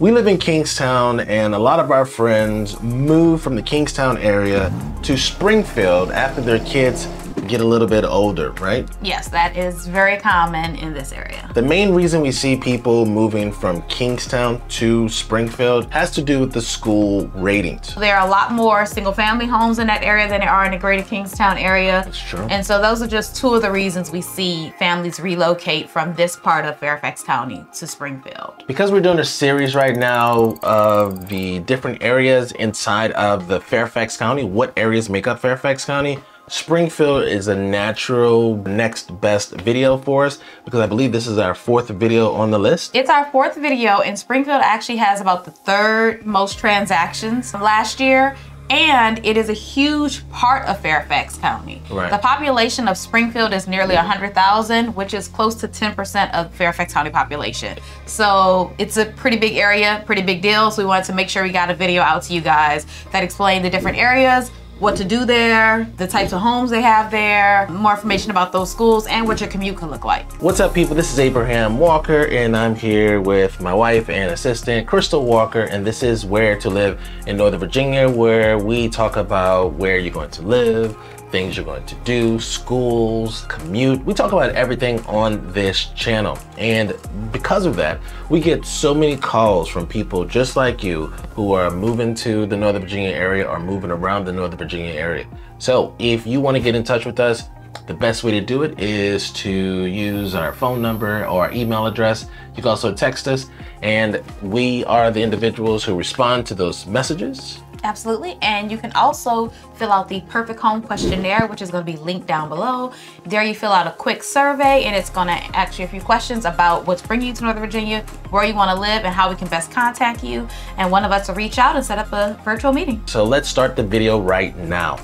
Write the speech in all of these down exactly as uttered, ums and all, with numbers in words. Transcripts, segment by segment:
We live in Kingstown, and a lot of our friends move from the Kingstown area to Springfield after their kids get a little bit older, right? Yes, that is very common in this area. The main reason we see people moving from Kingstown to Springfield has to do with the school ratings. There are a lot more single family homes in that area than there are in the greater Kingstown area. That's true. And so those are just two of the reasons we see families relocate from this part of Fairfax County to Springfield. Because we're doing a series right now of the different areas inside of the Fairfax County, what areas make up Fairfax County, Springfield is a natural next best video for us because I believe this is our fourth video on the list. It's our fourth video, and Springfield actually has about the third most transactions from last year. And it is a huge part of Fairfax County. Right. The population of Springfield is nearly one hundred thousand, which is close to ten percent of Fairfax County population. So it's a pretty big area, pretty big deal. So we wanted to make sure we got a video out to you guys that explained the different areas, what to do there, the types of homes they have there, more information about those schools, and what your commute can look like. What's up, people? This is Abraham Walker, and I'm here with my wife and assistant, Crystal Walker, and this is Where to Live in Northern Virginia, where we talk about where you're going to live, things you're going to do, schools, commute. We talk about everything on this channel. And because of that, we get so many calls from people just like you who are moving to the Northern Virginia area or moving around the Northern Virginia area. So if you want to get in touch with us, the best way to do it is to use our phone number or our email address. You can also text us, and we are the individuals who respond to those messages. Absolutely. And you can also fill out the perfect home questionnaire, which is going to be linked down below. There you fill out a quick survey, and it's going to ask you a few questions about what's bringing you to Northern Virginia, where you want to live, and how we can best contact you. And one of us will reach out and set up a virtual meeting. So let's start the video right now.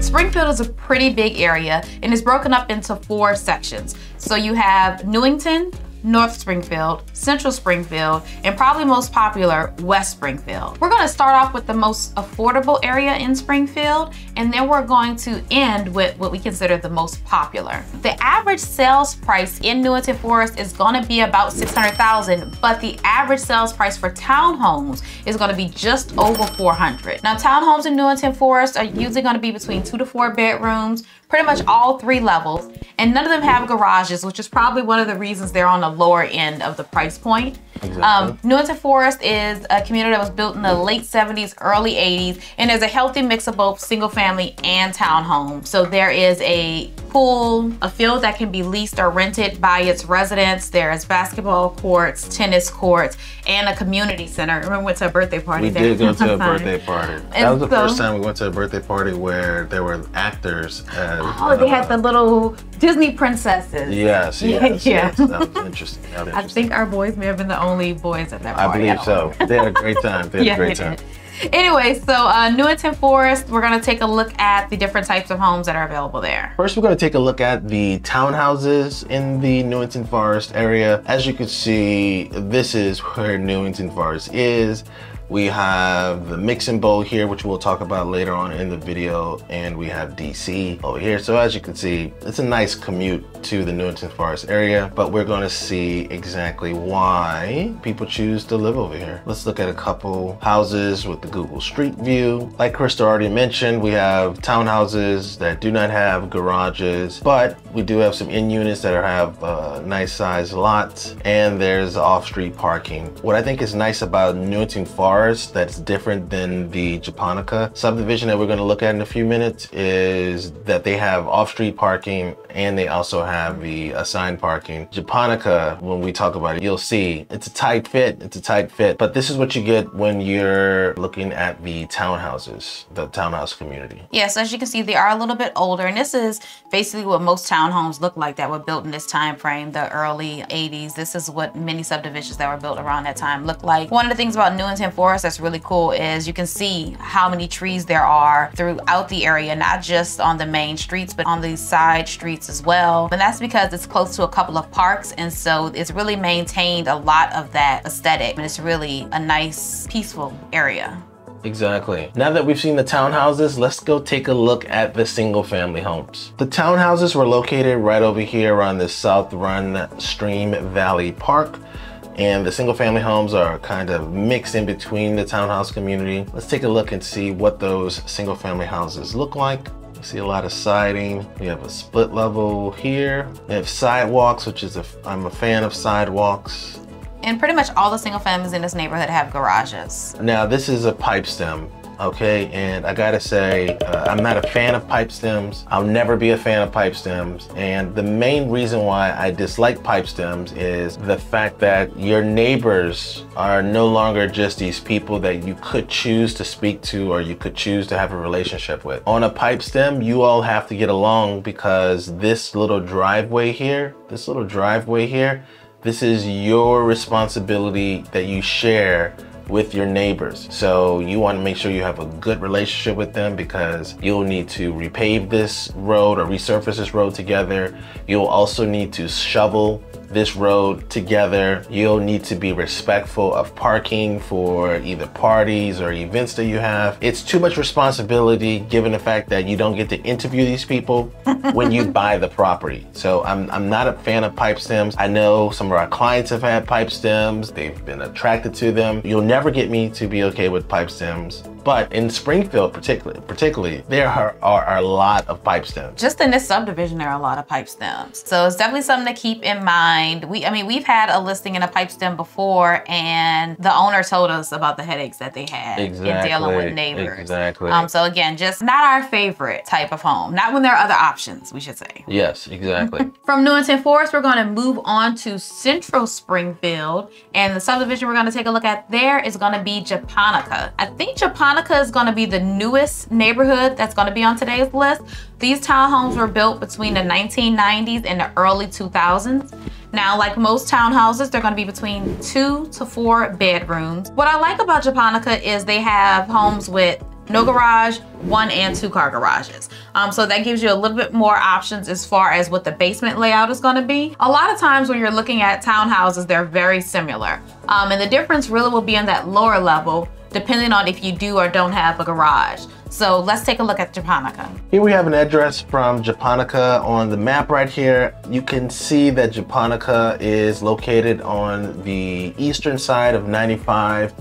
Springfield is a pretty big area, and it's broken up into four sections. So you have Newington, North Springfield, Central Springfield, and probably most popular, West Springfield. We're gonna start off with the most affordable area in Springfield, and then we're going to end with what we consider the most popular. The average sales price in Newington Forest is gonna be about six hundred thousand dollars, but the average sales price for townhomes is gonna be just over four hundred thousand dollars. Now, townhomes in Newington Forest are usually gonna be between two to four bedrooms, pretty much all three levels, and none of them have garages, which is probably one of the reasons they're on the lower end of the price point. Exactly. Um, Newington Forest is a community that was built in the late seventies, early eighties, and there's a healthy mix of both single family and townhomes. So there is a pool, a field that can be leased or rented by its residents. There's basketball courts, tennis courts, and a community center. Remember, we went to a birthday party. We there. did go to a birthday party. That and was the so, first time we went to a birthday party where there were actors. As, oh, uh, they had the little Disney princesses. Yes, yes, yeah. Yes. That was interesting. That was interesting. I think our boys may have been the only boys at that party. I believe so. They had a great time. They had yeah, a great time. Did. Anyway, so uh, Newington Forest, we're gonna take a look at the different types of homes that are available there. First, we're gonna take a look at the townhouses in the Newington Forest area. As you can see, this is where Newington Forest is. We have the mix and bowl here, which we'll talk about later on in the video. And we have D C over here. So as you can see, it's a nice commute to the Newington Forest area, but we're gonna see exactly why people choose to live over here. Let's look at a couple houses with the Google Street View. Like Krista already mentioned, we have townhouses that do not have garages, but we do have some in units that are, have uh, nice sized lots, and there's off-street parking. What I think is nice about Newington Forest that's different than the Japonica subdivision that we're going to look at in a few minutes is that they have off-street parking, and they also have the assigned parking. Japonica, when we talk about it, you'll see it's a tight fit, it's a tight fit, but this is what you get when you're looking at the townhouses, the townhouse community. Yes, yeah, so as you can see, they are a little bit older, and this is basically what most townhomes look like that were built in this time frame, the early eighties. This is what many subdivisions that were built around that time looked like. One of the things about Newington Forest that's really cool is you can see how many trees there are throughout the area, not just on the main streets, but on the side streets as well. And that's because it's close to a couple of parks, and so it's really maintained a lot of that aesthetic, and it's really a nice, peaceful area. Exactly. Now that we've seen the townhouses, let's go take a look at the single family homes. The townhouses were located right over here on the South Run Stream Valley Park. And the single family homes are kind of mixed in between the townhouse community. Let's take a look and see what those single family houses look like. You see a lot of siding. We have a split level here. We have sidewalks, which is a, I'm a fan of sidewalks. And pretty much all the single families in this neighborhood have garages. Now this is a pipe stem. Okay, and I gotta say, uh, I'm not a fan of pipe stems. I'll never be a fan of pipe stems. And the main reason why I dislike pipe stems is the fact that your neighbors are no longer just these people that you could choose to speak to or you could choose to have a relationship with. On a pipe stem, you all have to get along because this little driveway here, this little driveway here, this is your responsibility that you share with your neighbors. So you want to make sure you have a good relationship with them because you'll need to repave this road or resurface this road together. You'll also need to shovel this road together. You'll need to be respectful of parking for either parties or events that you have. It's too much responsibility given the fact that you don't get to interview these people when you buy the property. So I'm, I'm not a fan of pipe stems. I know some of our clients have had pipe stems. They've been attracted to them. You'll never get me to be okay with pipe stems. But in Springfield particularly, particularly there are, are a lot of pipe stems. Just in this subdivision, there are a lot of pipe stems. So it's definitely something to keep in mind. We, I mean, we've had a listing in a pipe stem before and the owner told us about the headaches that they had exactly. in dealing with neighbors. Exactly. Um, so again, just not our favorite type of home. Not when there are other options, we should say. Yes, exactly. From Newington Forest, we're gonna move on to Central Springfield, and the subdivision we're gonna take a look at there is gonna be Japonica. I think Japonica Japonica is going to be the newest neighborhood that's going to be on today's list. These townhomes were built between the nineteen nineties and the early two thousands. Now, like most townhouses, they're going to be between two to four bedrooms. What I like about Japonica is they have homes with no garage, one and two car garages. Um, so that gives you a little bit more options as far as what the basement layout is gonna be. A lot of times when you're looking at townhouses, they're very similar. Um, and the difference really will be in that lower level, depending on if you do or don't have a garage. So let's take a look at Japonica. Here we have an address from Japonica on the map right here. You can see that Japonica is located on the eastern side of ninety-five.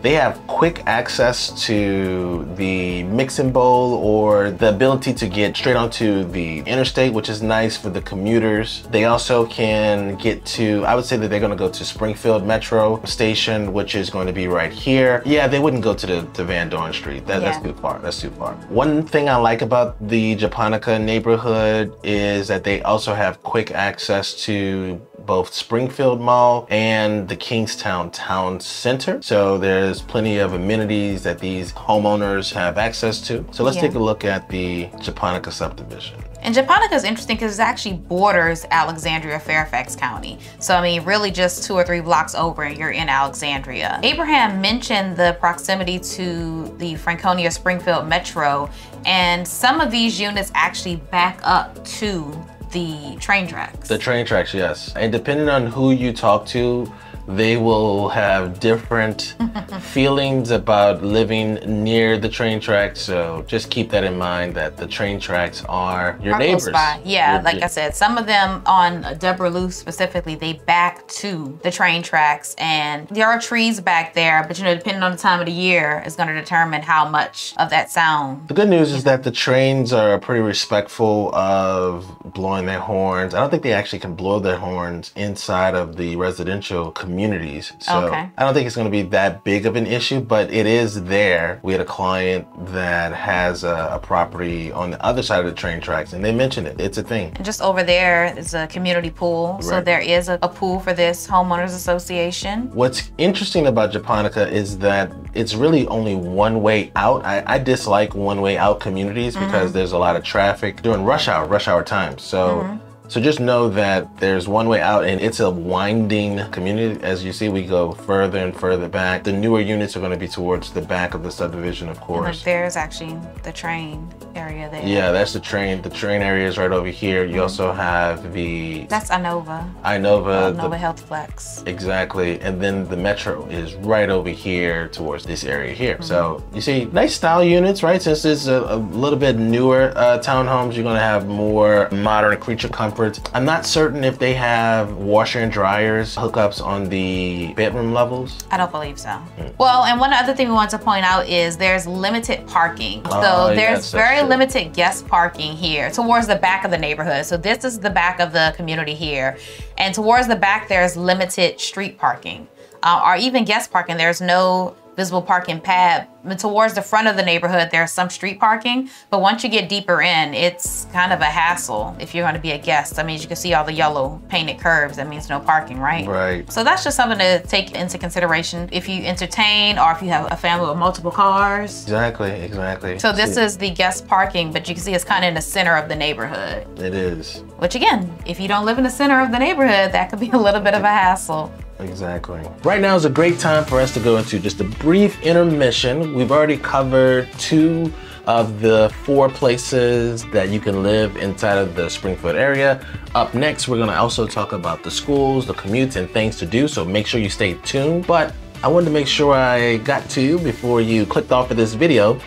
They have quick access to the mixing bowl or the ability to get straight onto the interstate, which is nice for the commuters. They also can get to, I would say that they're gonna go to Springfield Metro Station, which is going to be right here. Yeah, they wouldn't go to the to Van Dorn Street. That, yeah. That's too far, that's too far. One thing I like about the Japonica neighborhood is that they also have quick access to both Springfield Mall and the Kingstown Town Center. So there's plenty of amenities that these homeowners have access to. So let's yeah. take a look at the Japonica subdivision. And Japonica is interesting because it actually borders Alexandria, Fairfax County. So I mean, really just two or three blocks over and you're in Alexandria. Abraham mentioned the proximity to the Franconia Springfield Metro, and some of these units actually back up to the train tracks. The train tracks, yes. And depending on who you talk to, they will have different feelings about living near the train tracks. So just keep that in mind that the train tracks are your are neighbors. By. Yeah, your, like your, I said, some of them on Deborah Lou specifically, they back to the train tracks and there are trees back there, but you know, depending on the time of the year, it's gonna determine how much of that sound. The good news is that the trains are pretty respectful of blowing their horns. I don't think they actually can blow their horns inside of the residential community. Communities. So okay. I don't think it's going to be that big of an issue, but it is there. We had a client that has a, a property on the other side of the train tracks and they mentioned it. It's a thing. And just over there is a community pool. Right. So there is a, a pool for this homeowners association. What's interesting about Japonica is that it's really only one way out. I, I dislike one way out communities mm-hmm. because there's a lot of traffic during rush hour, rush hour times. So mm-hmm. So just know that there's one way out, and it's a winding community. As you see, we go further and further back. The newer units are going to be towards the back of the subdivision, of course. And like there's actually the train area there. Yeah, that's the train. The train area is right over here. You also have the... That's Inova. Inova. Inova Health Flex. Exactly. And then the metro is right over here towards this area here. Mm-hmm. So you see, nice style units, right? Since it's a, a little bit newer uh, townhomes, you're going to have more modern creature comfort. I'm not certain if they have washer and dryers hookups on the bedroom levels. I don't believe so. Mm. Well, and one other thing we want to point out is there's limited parking. So uh, there's yes, very limited guest parking here towards the back of the neighborhood. So this is the back of the community here. And towards the back, there's limited street parking uh, or even guest parking. There's no visible parking pad. Towards the front of the neighborhood, there's some street parking, but once you get deeper in, it's kind of a hassle if you're going to be a guest. I mean, as you can see all the yellow painted curbs, that means no parking, right? Right. So that's just something to take into consideration if you entertain or if you have a family with multiple cars. Exactly, exactly. So this is the guest parking, but you can see it's kind of in the center of the neighborhood. It is. Which again, if you don't live in the center of the neighborhood, that could be a little bit of a hassle. Exactly. Right now is a great time for us to go into just a brief intermission. We've already covered two of the four places that you can live inside of the Springfield area. Up next, we're gonna also talk about the schools, the commutes, and things to do, so make sure you stay tuned. But I wanted to make sure I got to you before you clicked off of this video.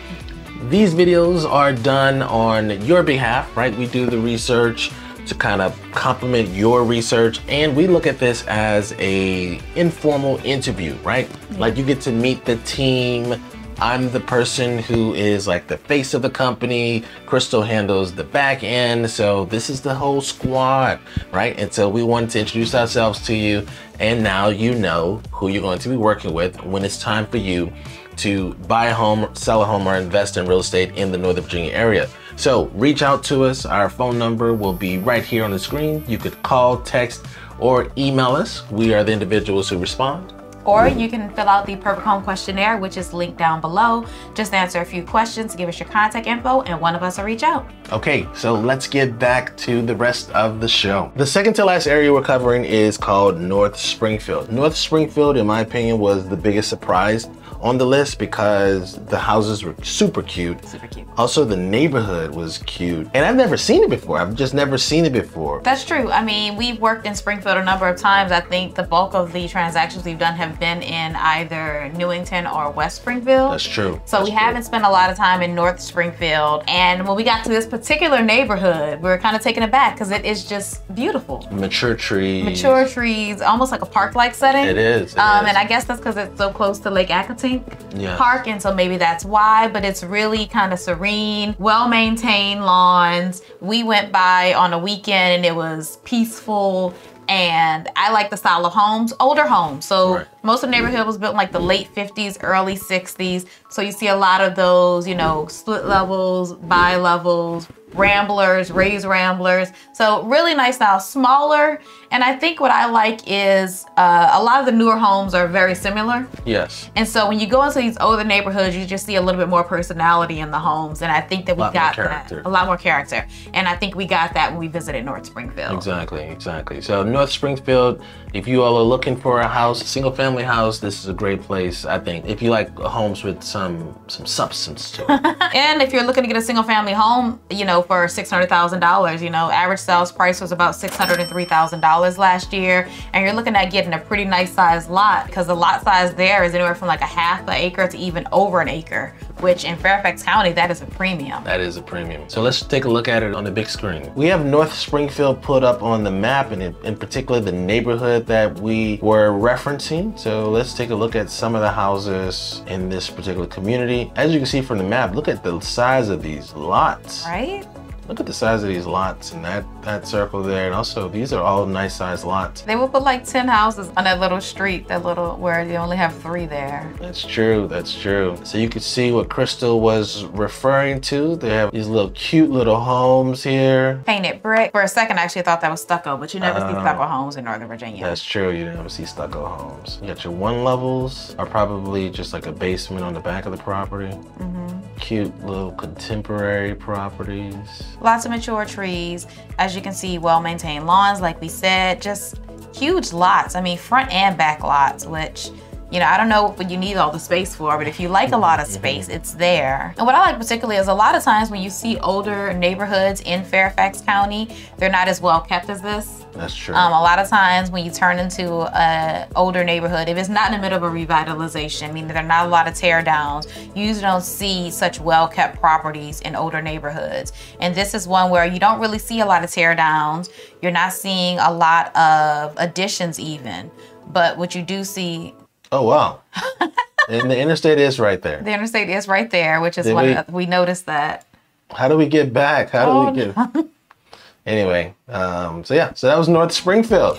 These videos are done on your behalf, right? We do the research to kind of complement your research, and we look at this as a informal interview, right? Mm-hmm. Like you get to meet the team. I'm the person who is like the face of the company. Crystal handles the back end. So this is the whole squad, right? And so we wanted to introduce ourselves to you, and now you know who you're going to be working with when it's time for you to buy a home, sell a home, or invest in real estate in the Northern Virginia area. So reach out to us. Our phone number will be right here on the screen. You could call, text, or email us. We are the individuals who respond. Or you can fill out the Perfect Home Questionnaire, which is linked down below. Just answer a few questions, give us your contact info, and one of us will reach out. Okay, so let's get back to the rest of the show. The second to last area we're covering is called North Springfield. North Springfield, in my opinion, was the biggest surprise on the list because the houses were super cute. Super cute. Also, the neighborhood was cute. And I've never seen it before. I've just never seen it before. That's true. I mean, we've worked in Springfield a number of times. I think the bulk of the transactions we've done have been in either Newington or West Springfield. That's true. So That's we true. haven't spent a lot of time in North Springfield. And when we got to this particular neighborhood, we were kind of taken aback because it is just beautiful. Mature trees. Mature trees, almost like a park-like setting. It is. It um, is. And I guess that's because it's so close to Lake Accotink. Yeah. Park, and so maybe that's why, but it's really kind of serene, well-maintained lawns. We went by on a weekend and it was peaceful, and I like the style of homes, older homes. So right. most of the neighborhood was built in like the late fifties, early sixties. So you see a lot of those, you know, split levels, bi-levels, ramblers, raised ramblers. So really nice style, smaller. And I think what I like is uh, a lot of the newer homes are very similar. Yes. And so when you go into these older neighborhoods, you just see a little bit more personality in the homes. And I think that we got that. A lot more character. And I think we got that when we visited North Springfield. Exactly, exactly. So North Springfield, if you all are looking for a house, single family house, this is a great place, I think. If you like homes with some, some substance to it. And if you're looking to get a single family home, you know, for six hundred thousand dollars, you know, average sales price was about six hundred three thousand dollars last year. And you're looking at getting a pretty nice sized lot because the lot size there is anywhere from like a half an acre to even over an acre, which in Fairfax County, that is a premium. That is a premium. So let's take a look at it on the big screen. We have North Springfield put up on the map, and in particular, the neighborhood that we were referencing. So let's take a look at some of the houses in this particular community. As you can see from the map, look at the size of these lots. Right? Look at the size of these lots and that, that circle there. And also, these are all nice sized lots. They will put like ten houses on that little street, that little, where they only have three there. That's true, that's true. So you can see what Crystal was referring to. They have these little cute little homes here. Painted brick. For a second, I actually thought that was stucco, but you never um, see stucco homes in Northern Virginia. That's true, you never see stucco homes. You got your one levels are probably just like a basement on the back of the property. Mm-hmm. Cute little contemporary properties. lots of mature trees. As you can see, well-maintained lawns, like we said, just huge lots. I mean, front and back lots, which, you know, I don't know what you need all the space for, but if you like a lot of space, it's there. And what I like particularly is a lot of times when you see older neighborhoods in Fairfax County, they're not as well kept as this. That's true. Um, a lot of times when you turn into an older neighborhood, if it's not in the middle of a revitalization, meaning there are not a lot of tear downs, you usually don't see such well-kept properties in older neighborhoods. And this is one where you don't really see a lot of tear downs. You're not seeing a lot of additions even, but what you do see. Oh, wow. And the interstate is right there. The interstate is right there, which is one of, we noticed that. How do we get back? How do oh, we get? No. Anyway, um, so yeah, so that was North Springfield.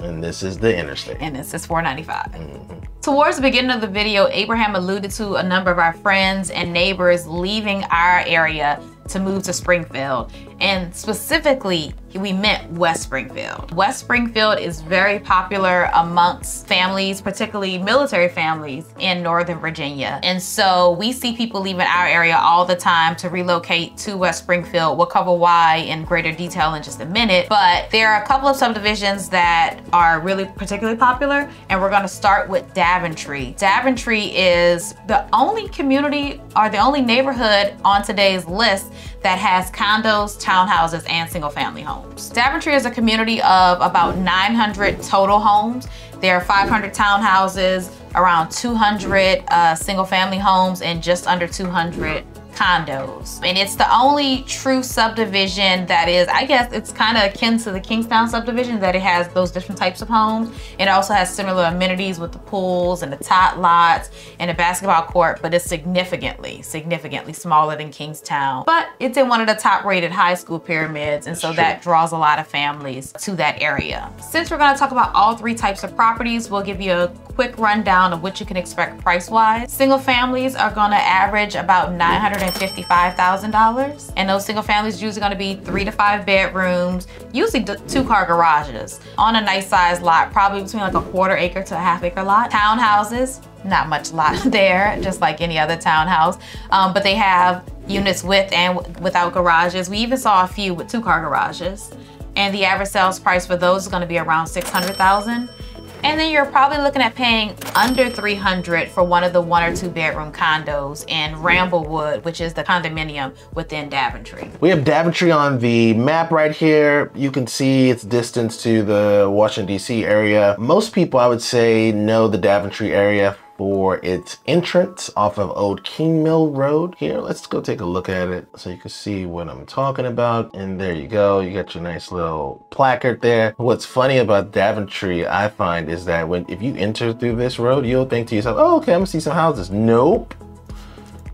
And this is the interstate. And this is four ninety-five. Mm-hmm. Towards the beginning of the video, Abraham alluded to a number of our friends and neighbors leaving our area to move to Springfield. And specifically, we meant West Springfield. West Springfield is very popular amongst families, particularly military families in Northern Virginia. And so we see people leaving our area all the time to relocate to West Springfield. We'll cover why in greater detail in just a minute, but there are a couple of subdivisions that are really particularly popular. And we're gonna start with Daventry. Daventry is the only community or the only neighborhood on today's list that has condos, townhouses, and single family homes. Daventry is a community of about nine hundred total homes. There are five hundred townhouses, around two hundred uh, single family homes, and just under two hundred condos. And it's the only true subdivision that is, I guess it's kind of akin to the Kingstown subdivision, that it has those different types of homes. It also has similar amenities with the pools and the tot lots and a basketball court, but it's significantly, significantly smaller than Kingstown. But it's in one of the top rated high school pyramids. And so That's that true. draws a lot of families to that area. Since we're gonna talk about all three types of properties, we'll give you a quick rundown of what you can expect price-wise. Single families are gonna average about nine hundred fifty-five thousand dollars. And those single families usually gonna be three to five bedrooms, usually two car garages. On a nice sized lot, probably between like a quarter acre to a half acre lot. Townhouses, not much lot there, just like any other townhouse. Um, but they have units with and without garages. We even saw a few with two car garages. And the average sales price for those is gonna be around six hundred thousand dollars. And then you're probably looking at paying under three hundred for one of the one or two bedroom condos in Ramblewood, which is the condominium within Daventry. We have Daventry on the map right here. You can see its distance to the Washington D C area. Most people, I would say, know the Daventry area for its entrance off of Old King Mill Road here. Let's go take a look at it so you can see what I'm talking about. And there you go, you got your nice little placard there. What's funny about Daventry, I find, is that when if you enter through this road, you'll think to yourself, oh, okay, I'm gonna see some houses. Nope,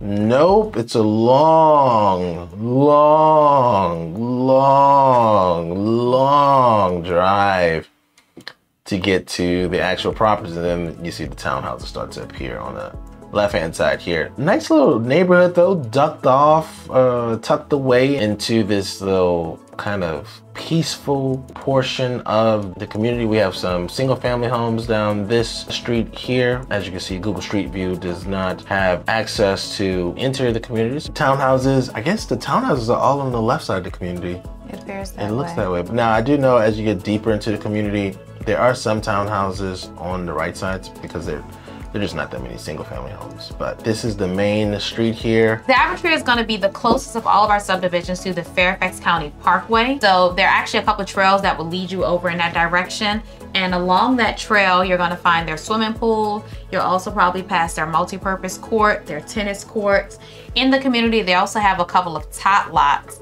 nope, it's a long, long, long, long drive to get to the actual properties, and then you see the townhouses start to appear on the left-hand side here. Nice little neighborhood though, ducked off, uh, tucked away into this little kind of peaceful portion of the community. We have some single family homes down this street here. As you can see, Google Street View does not have access to enter the communities. Townhouses, I guess the townhouses are all on the left side of the community. It appears that way. It looks that way. But now I do know as you get deeper into the community, there are some townhouses on the right sides because they're There's just not that many single family homes, but this is the main street here. Daventry is gonna be the closest of all of our subdivisions to the Fairfax County Parkway. So there are actually a couple of trails that will lead you over in that direction. And along that trail, you're gonna find their swimming pool. You'll also probably pass their multi-purpose court, their tennis courts. In the community, they also have a couple of tot lots.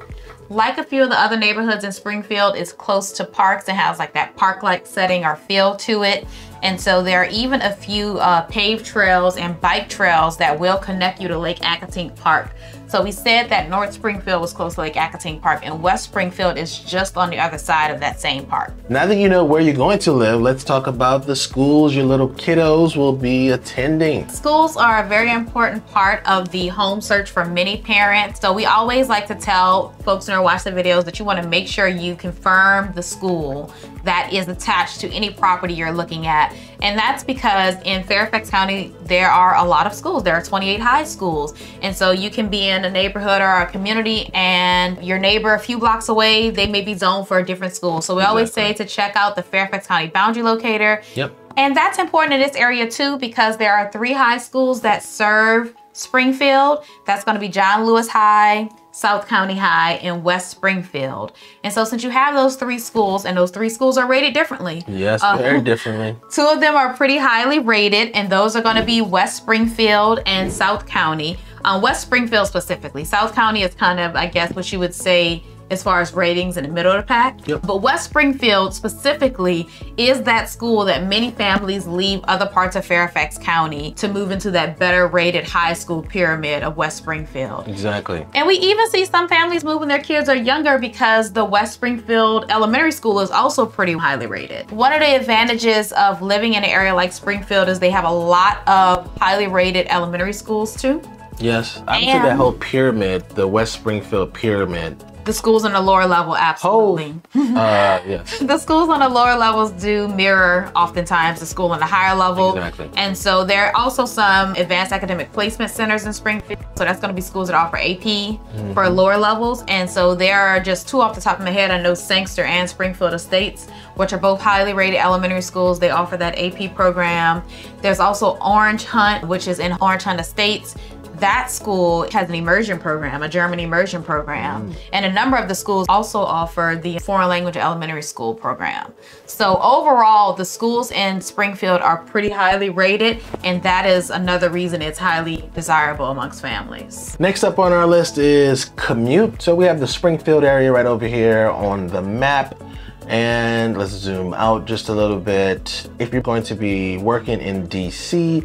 Like a few of the other neighborhoods in Springfield, it's close to parks and has like that park-like setting or feel to it. And so there are even a few uh, paved trails and bike trails that will connect you to Lake Accotink Park. So we said that North Springfield was close to Lake Accotink Park, and West Springfield is just on the other side of that same park. Now that you know where you're going to live, let's talk about the schools your little kiddos will be attending. Schools are a very important part of the home search for many parents. So we always like to tell folks who watch the videos that you want to make sure you confirm the school that is attached to any property you're looking at. And that's because in Fairfax County, there are a lot of schools. There are twenty-eight high schools. And so you can be in a neighborhood or a community and your neighbor a few blocks away, they may be zoned for a different school. So we exactly. always say to check out the Fairfax County boundary locator. Yep. And that's important in this area too, because there are three high schools that serve Springfield. That's gonna be John Lewis High, South County High, and West Springfield. And so since you have those three schools, and those three schools are rated differently. Yes, uh, very differently. Two of them are pretty highly rated, and those are gonna be West Springfield and South County. Um, West Springfield specifically. South County is kind of, I guess, what you would say as far as ratings in the middle of the pack. Yep. But West Springfield specifically is that school that many families leave other parts of Fairfax County to move into that better rated high school pyramid of West Springfield. Exactly. And we even see some families move when their kids are younger because the West Springfield Elementary School is also pretty highly rated. One of the advantages of living in an area like Springfield is they have a lot of highly rated elementary schools too. Yes, I would say that whole pyramid, the West Springfield pyramid, the schools on the lower level, absolutely. Oh, uh, yes. The schools on the lower levels do mirror oftentimes the school on the higher level. Exactly. And so there are also some advanced academic placement centers in Springfield. So that's gonna be schools that offer A P mm-hmm. for lower levels. And so there are just two off the top of my head. I know Sangster and Springfield Estates, which are both highly rated elementary schools. They offer that A P program. There's also Orange Hunt, which is in Orange Hunt Estates. That school has an immersion program, a German immersion program. Mm. And a number of the schools also offer the foreign language elementary school program. So overall, the schools in Springfield are pretty highly rated, and that is another reason it's highly desirable amongst families. Next up on our list is commute. So we have the Springfield area right over here on the map. And let's zoom out just a little bit. If you're going to be working in D C,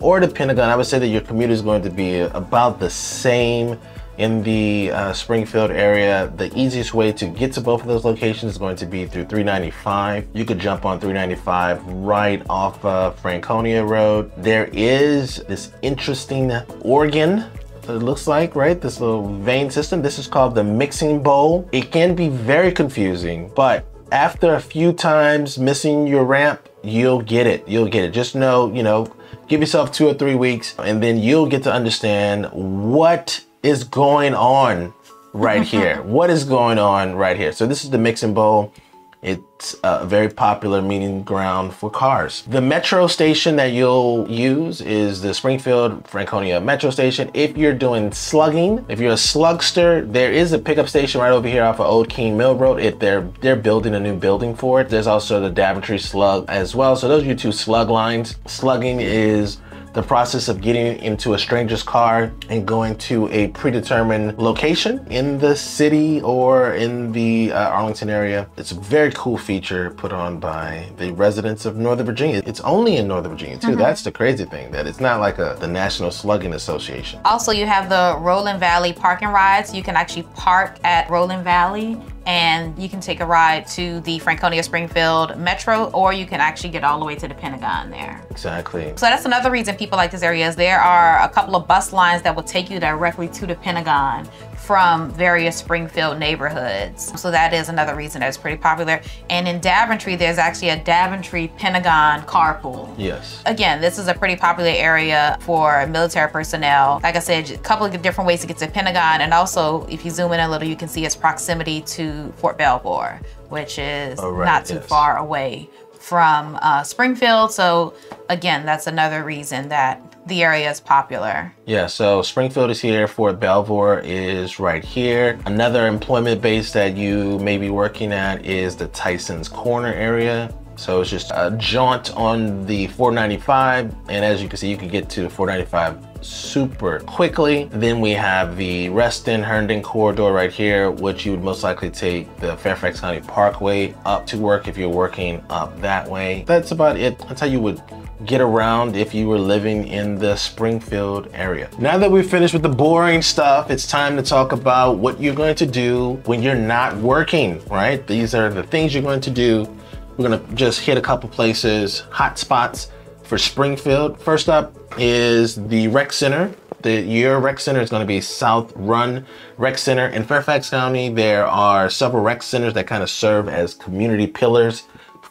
or the Pentagon, I would say that your commute is going to be about the same in the uh, Springfield area. The easiest way to get to both of those locations is going to be through three ninety-five. You could jump on three ninety-five right off of Franconia Road. There is this interesting organ, it looks like, right? This little vein system. This is called the mixing bowl. It can be very confusing, but after a few times missing your ramp, you'll get it. You'll get it. Just know, you know, give yourself two or three weeks and then you'll get to understand what is going on right here. What is going on right here? So this is the mixing bowl. It's a very popular meeting ground for cars. The metro station that you'll use is the Springfield-Franconia metro station. If you're doing slugging, if you're a slugster, there is a pickup station right over here off of Old King Mill Road. If they're, they're building a new building for it. There's also the Daventry slug as well. So those are your two slug lines. Slugging is the process of getting into a stranger's car and going to a predetermined location in the city or in the uh, Arlington area. It's a very cool feature put on by the residents of Northern Virginia. It's only in Northern Virginia too. Mm-hmm. That's the crazy thing, that it's not like a, the National Slugging Association. Also, you have the Roland Valley park and rides. You can actually park at Roland Valley and you can take a ride to the Franconia Springfield Metro, or you can actually get all the way to the Pentagon there. Exactly. So that's another reason people like this area is there are a couple of bus lines that will take you directly to the Pentagon from various Springfield neighborhoods. So that is another reason that's pretty popular. And in Daventry, there's actually a Daventry Pentagon carpool. Yes. Again, this is a pretty popular area for military personnel. Like I said, a couple of different ways to get to the Pentagon. And also, if you zoom in a little, you can see its proximity to Fort Belvoir, which is oh, right, not too yes. far away from uh, Springfield. So again, that's another reason that the area is popular. Yeah, so Springfield is here, Fort Belvoir is right here. Another employment base that you may be working at is the Tyson's Corner area. So it's just a jaunt on the four ninety-five. And as you can see, you can get to four ninety-five super quickly. Then we have the Reston Herndon corridor right here, which you would most likely take the Fairfax County Parkway up to work if you're working up that way. That's about it. That's how you would get around if you were living in the Springfield area. Now that we've finished with the boring stuff, it's time to talk about what you're going to do when you're not working, right? These are the things you're going to do. We're gonna just hit a couple places, hot spots for Springfield. First up is the rec center. The, your rec center is gonna be South Run Rec Center. In Fairfax County, there are several rec centers that kind of serve as community pillars.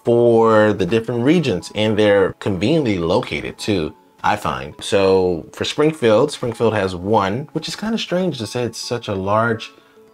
for the different regions, and they're conveniently located too, I find. So for Springfield, Springfield has one, which is kind of strange to say it's such a large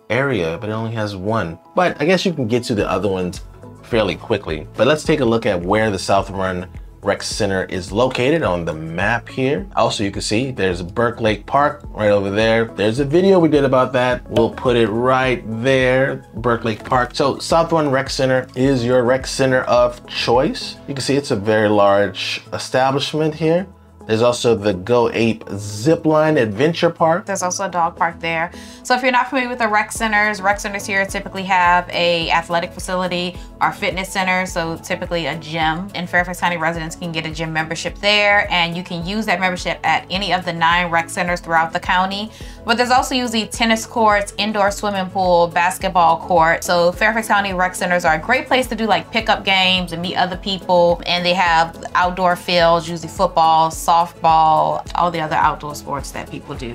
area, but it only has one. But I guess you can get to the other ones fairly quickly. But let's take a look at where the South Run Rec Center is located on the map here. Also, you can see there's Burke Lake Park right over there. There's a video we did about that. We'll put it right there, Burke Lake Park. So South Run Rec Center is your rec center of choice. You can see it's a very large establishment here. There's also the Go Ape Zipline Adventure Park. There's also a dog park there. So if you're not familiar with the rec centers, rec centers here typically have a athletic facility or fitness center, so typically a gym. In Fairfax County, residents can get a gym membership there, and you can use that membership at any of the nine rec centers throughout the county. But there's also usually tennis courts, indoor swimming pool, basketball court. So Fairfax County rec centers are a great place to do like pickup games and meet other people, and they have outdoor fields, usually football, softball, softball, all the other outdoor sports that people do.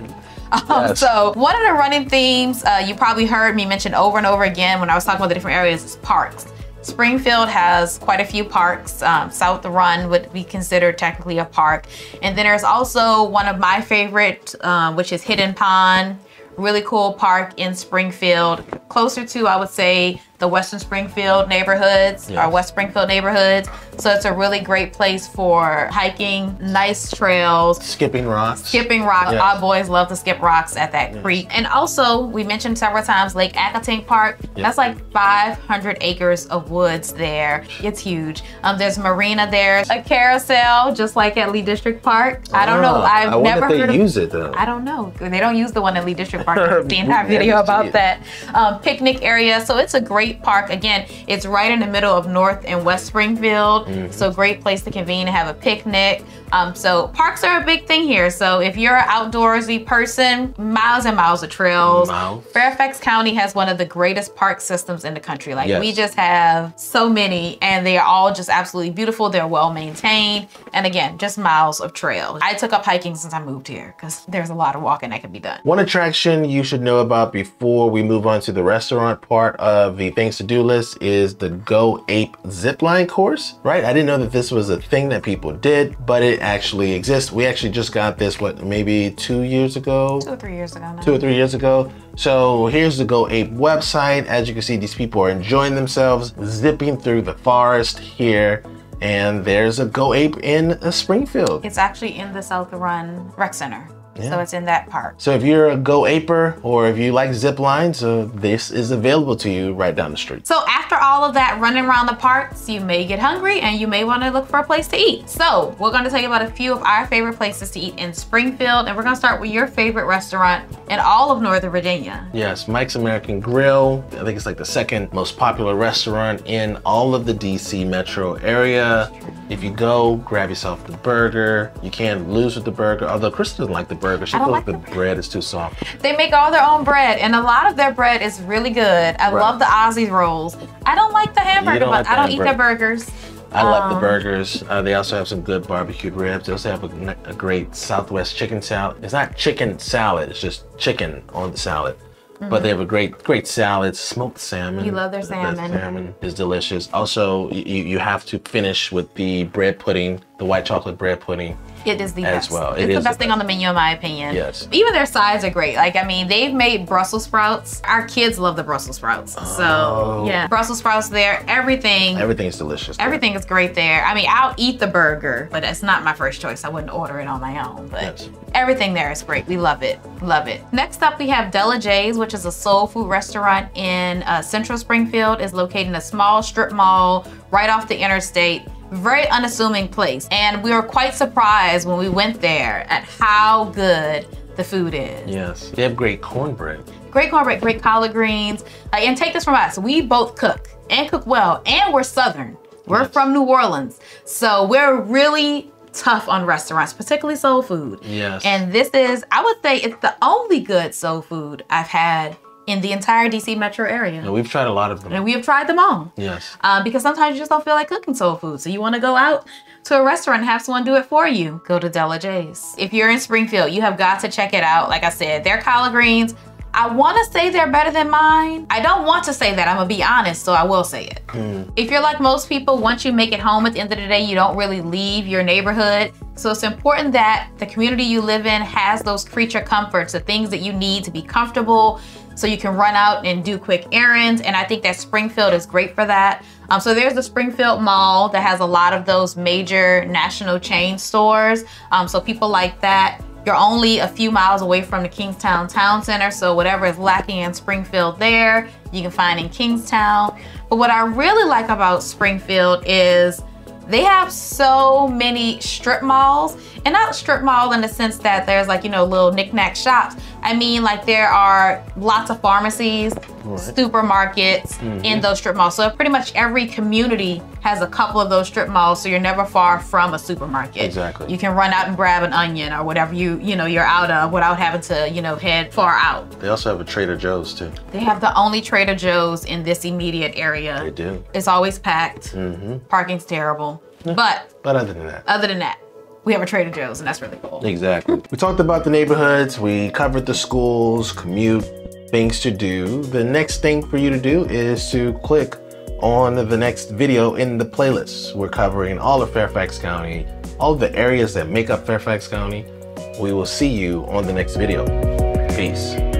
Um, yes. So one of the running themes uh, you probably heard me mention over and over again when I was talking about the different areas is parks. Springfield has quite a few parks. Um, South Run would be considered technically a park. And then there's also one of my favorite, uh, which is Hidden Pond. Really cool park in Springfield, closer to, I would say, the Western Springfield neighborhoods, yes, or West Springfield neighborhoods. So it's a really great place for hiking, nice trails. Skipping rocks. Skipping rocks. Yes. Our boys love to skip rocks at that, yes, creek. And also, we mentioned several times, Lake Accotink Park. Yes. That's like five hundred acres of woods there. It's huge. Um, there's marina there, a carousel, just like at Lee District Park. I don't know. I've I wonder never if they heard use of, it though. I don't know. They don't use the one at Lee District Park. The entire video about that. Um, picnic area. So it's a great park. Again, it's right in the middle of North and West Springfield. Mm-hmm. So great place to convene and have a picnic. Um, so parks are a big thing here. So if you're an outdoorsy person, miles and miles of trails. Miles. Fairfax County has one of the greatest park systems in the country. Like, yes, we just have so many, and they are all just absolutely beautiful. They're well maintained. And again, just miles of trails. I took up hiking since I moved here because there's a lot of walking that can be done. One attraction you should know about before we move on to the restaurant part of the things to do list is the Go Ape Zipline course, right? I didn't know that this was a thing that people did, but it actually exists. We actually just got this, what, maybe two years ago? Two or three years ago now. Two or three years ago. So here's the Go Ape website. As you can see, these people are enjoying themselves, zipping through the forest here. And there's a Go Ape in uh, Springfield. It's actually in the South Run Rec Center. Yeah. So it's in that park. So if you're a Go Aper or if you like zip lines, uh, this is available to you right down the street. So after all of that running around the parks, you may get hungry and you may want to look for a place to eat. So we're going to tell you about a few of our favorite places to eat in Springfield. And we're going to start with your favorite restaurant in all of Northern Virginia. Yes, Mike's American Grill. I think it's like the second most popular restaurant in all of the D C metro area. If you go, grab yourself the burger. You can't lose with the burger, although Kristen doesn't like the burger. She feels like the bread is too soft. They make all their own bread, and a lot of their bread is really good. I right. love the Aussie rolls. I don't like the hamburger, like but the I don't hamburger. eat their burgers. I um, love the burgers. Uh, they also have some good barbecued ribs. They also have a, a great Southwest chicken salad. It's not chicken salad, it's just chicken on the salad. Mm-hmm. But they have a great, great salad, smoked salmon. You love their salmon. That salmon is delicious. Also, you, you have to finish with the bread pudding, the white chocolate bread pudding. It is the as best. Well. It it's is the best the thing best. on the menu, in my opinion. Yes. Even their sides are great. Like, I mean, they've made Brussels sprouts. Our kids love the Brussels sprouts. Oh. So, yeah. Brussels sprouts there, everything. Everything's delicious. Everything there. is great there. I mean, I'll eat the burger, but it's not my first choice. I wouldn't order it on my own, but yes, everything there is great. We love it. Love it. Next up, we have Della J's, which is a soul food restaurant in uh, Central Springfield. It's located in a small strip mall right off the interstate. Very unassuming place, and we were quite surprised when we went there at how good the food is. Yes, they have great cornbread. Great cornbread, great collard greens. Uh, and take this from us, we both cook and cook well, and we're Southern. We're yes. from New Orleans, so we're really tough on restaurants, particularly soul food. Yes. And this is, I would say, it's the only good soul food I've had in the entire D C metro area. Yeah, we've tried a lot of them. And we have tried them all. Yes. Uh, because sometimes you just don't feel like cooking soul food. So you wanna go out to a restaurant and have someone do it for you. Go to Della J's. If you're in Springfield, you have got to check it out. Like I said, their collard greens, I wanna say they're better than mine. I don't want to say that, I'm gonna be honest, so I will say it. Mm. If you're like most people, once you make it home at the end of the day, you don't really leave your neighborhood. So it's important that the community you live in has those creature comforts, the things that you need to be comfortable, so you can run out and do quick errands. And I think that Springfield is great for that. Um, so there's the Springfield Mall that has a lot of those major national chain stores. Um, so people like that. You're only a few miles away from the Kingstown Town Center, so whatever is lacking in Springfield there, you can find in Kingstown. But what I really like about Springfield is they have so many strip malls, and not strip mall in the sense that there's like, you know, little knickknack shops. I mean, like there are lots of pharmacies, right, supermarkets, mm-hmm, in those strip malls. So pretty much every community has a couple of those strip malls, so you're never far from a supermarket. Exactly. You can run out and grab an onion or whatever you, you know, you're out of without having to, you know, head far out. They also have a Trader Joe's too. They have the only Trader Joe's in this immediate area. They do. It's always packed. Mm-hmm. Parking's terrible. Yeah. But, but other than that. Other than that. We have a Trader Joe's, and that's really cool. Exactly. We talked about the neighborhoods, we covered the schools, commute, things to do. The next thing for you to do is to click on the next video in the playlist. We're covering all of Fairfax County, all the areas that make up Fairfax County. We will see you on the next video. Peace.